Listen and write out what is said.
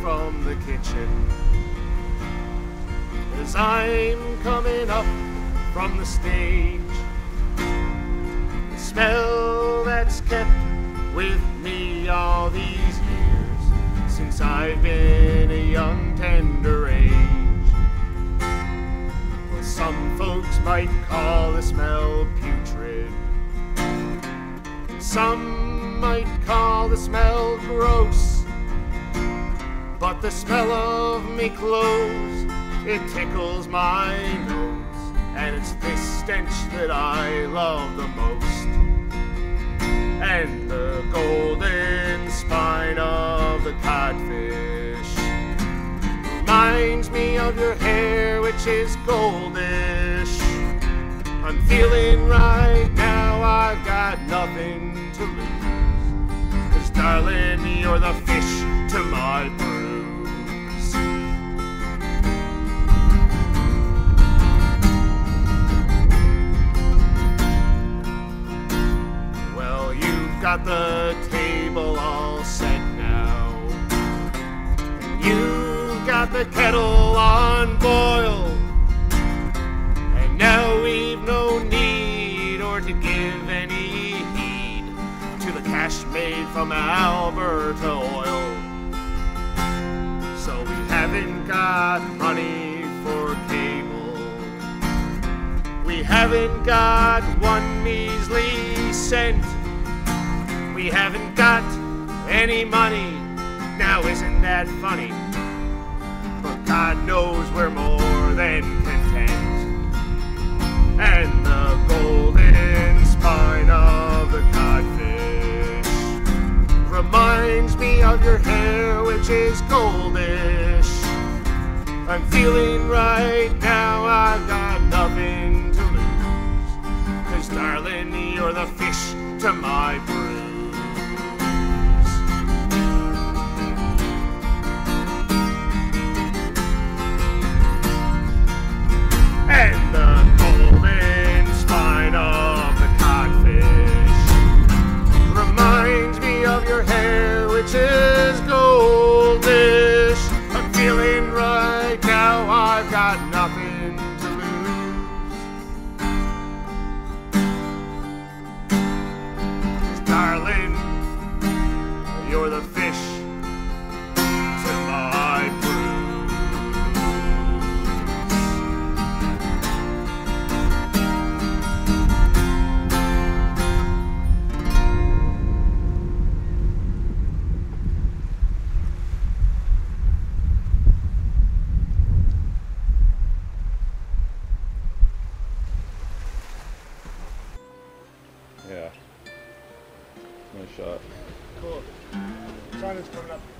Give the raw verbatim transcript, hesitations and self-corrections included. from the kitchen, as I'm coming up from the stage. The smell that's kept with me all these years, since I've been a young tender age. Well, some folks might call the smell putrid, some might call the smell gross, but the smell of me clothes, it tickles my nose, and it's this stench that I love the most. And the golden spine of the codfish reminds me of your hair, which is goldish. I'm feeling right now I've got nothing to lose, 'cause darling, you're the fish to my brew. Got the table all set now, and you've got the kettle on boil, and now we've no need or to give any heed to the cash made from Alberta oil. So we haven't got honey for cable, we haven't got one measly cent, we haven't got any money. Now isn't that funny? But God knows we're more than content. And the golden spine of the codfish reminds me of your hair, which is goldish. I'm feeling right now I've got nothing to lose, 'cause darling, you're the fish to my brew. And the golden spine of the codfish reminds me of your hair, which is goldish. I'm feeling right now I've got nothing to lose, 'cause darling, you're the fish. Yeah. Nice shot. Cool. Sun is coming up.